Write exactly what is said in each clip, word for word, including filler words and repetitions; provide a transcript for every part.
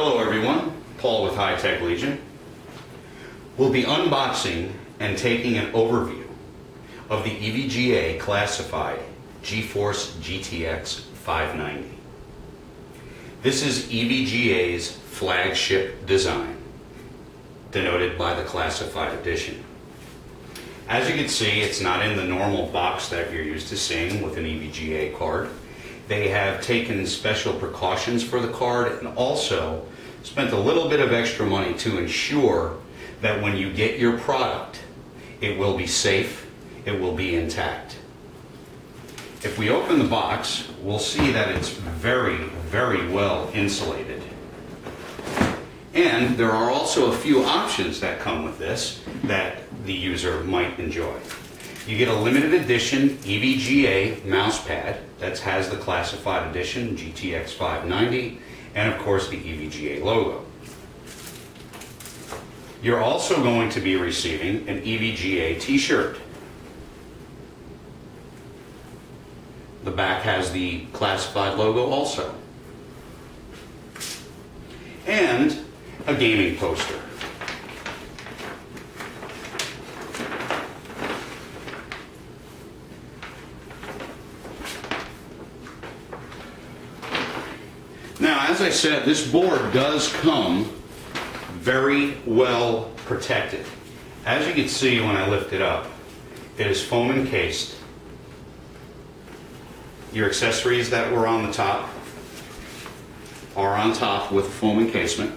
Hello everyone, Paul with High Tech Legion. We'll be unboxing and taking an overview of the E V G A Classified GeForce G T X five ninety. This is E V G A's flagship design, denoted by the Classified Edition. As you can see, it's not in the normal box that you're used to seeing with an E V G A card. They have taken special precautions for the card and also spent a little bit of extra money to ensure that when you get your product, it will be safe, it will be intact. If we open the box, we'll see that it's very, very well insulated. And there are also a few options that come with this that the user might enjoy. You get a limited edition E V G A mouse pad that has the Classified Edition G T X five ninety and of course the E V G A logo. You're also going to be receiving an E V G A t-shirt. The back has the Classified logo also. And a gaming poster. Now, as I said, this board does come very well protected. As you can see when I lift it up, it is foam encased. Your accessories that were on the top are on top with foam encasement.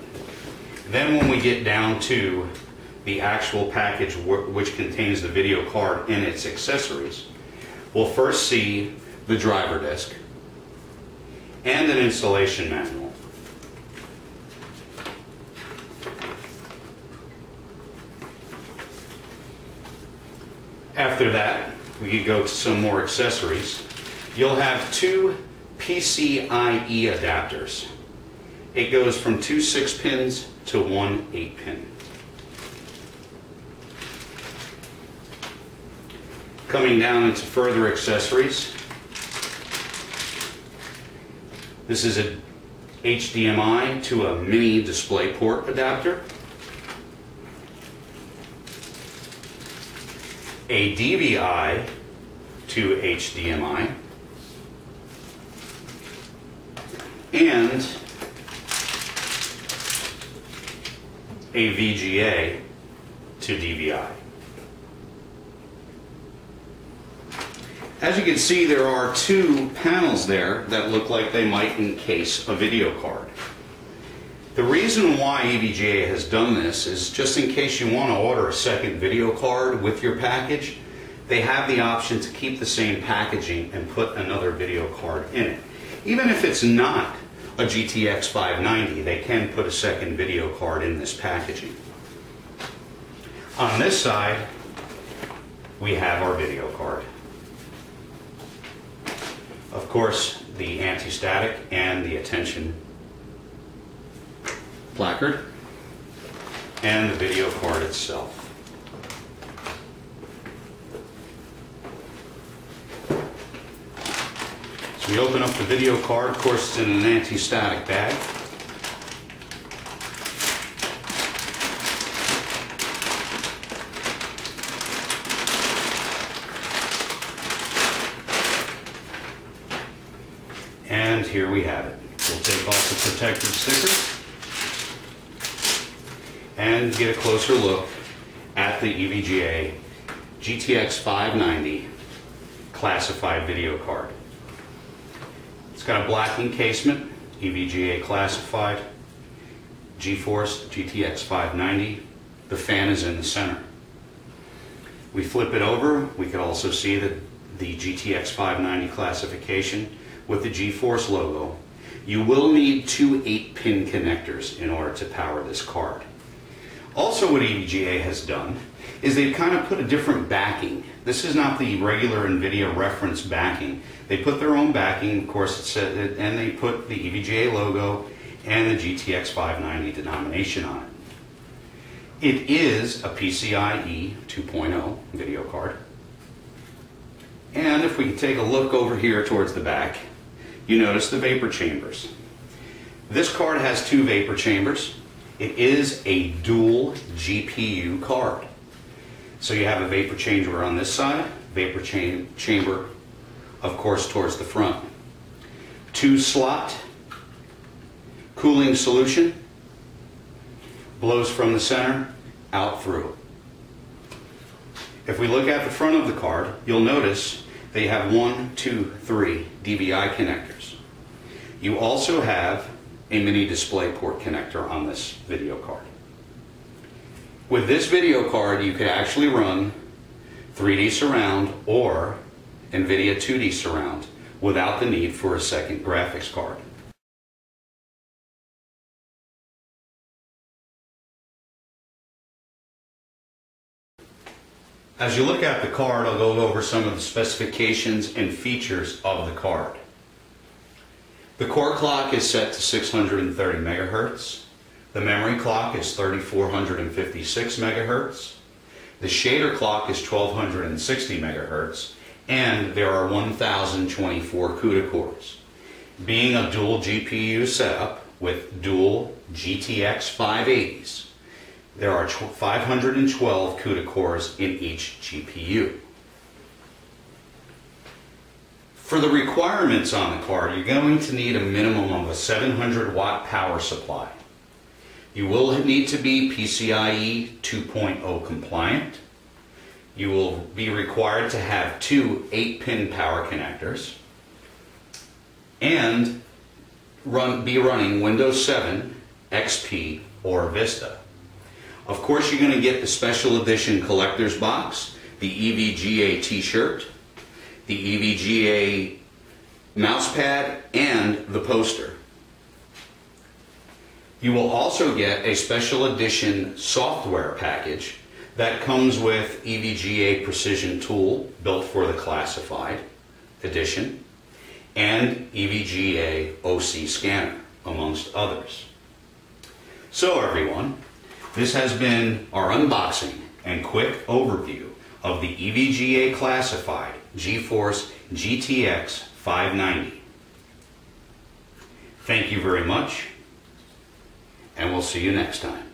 Then when we get down to the actual package which contains the video card and its accessories, we'll first see the driver disc and an installation manual. After that, we can go to some more accessories. You'll have two P C I E adapters. It goes from two six pins to one eight pin. Coming down into further accessories, this is a H D M I to a mini DisplayPort adapter, a D V I to H D M I, and a V G A to D V I. As you can see, there are two panels there that look like they might encase a video card. The reason why E V G A has done this is just in case you want to order a second video card with your package, they have the option to keep the same packaging and put another video card in it. Even if it's not a G T X five ninety, they can put a second video card in this packaging. On this side, we have our video card. Of course, the anti-static and the attention placard, and the video card itself. We open up the video card. Of course, it's in an anti-static bag. And here we have it. We'll take off the protective sticker and get a closer look at the E V G A G T X five ninety Classified video card. It's got a black encasement, E V G A Classified, GeForce G T X five ninety. The fan is in the center. We flip it over, we can also see the, the G T X five ninety classification with the GeForce logo. You will need two eight pin connectors in order to power this card. Also, what E V G A has done is they've kind of put a different backing. This is not the regular NVIDIA reference backing. They put their own backing, of course, it said, and they put the E V G A logo and the G T X five ninety denomination on it. It is a P C I E two point oh video card. And if we take a look over here towards the back, you notice the vapor chambers. This card has two vapor chambers. It is a dual G P U card. So you have a vapor chamber on this side, vapor cha- chamber, of course, towards the front. Two slot cooling solution, blows from the center out through. If we look at the front of the card, you'll notice they have one, two, three D V I connectors. You also have a mini DisplayPort connector on this video card. With this video card, you could actually run three D Surround or NVIDIA two D Surround without the need for a second graphics card. As you look at the card, I'll go over some of the specifications and features of the card. The core clock is set to six hundred thirty megahertz. The memory clock is thirty-four fifty-six megahertz. The shader clock is twelve sixty megahertz. And there are one thousand twenty-four CUDA cores. Being a dual G P U setup with dual G T X five eighties, there are five hundred twelve CUDA cores in each G P U. For the requirements on the card, you're going to need a minimum of a seven hundred watt power supply. You will need to be P C I E two point oh compliant. You will be required to have two eight pin power connectors and run, be running Windows seven, X P, or Vista. Of course, you're going to get the special edition collector's box, the E V G A t-shirt, the E V G A mouse pad, and the poster. You will also get a special edition software package that comes with E V G A Precision tool built for the Classified edition and E V G A O C Scanner, amongst others. So everyone, this has been our unboxing and quick overview of the E V G A Classified GeForce G T X five ninety. Thank you very much, and we'll see you next time.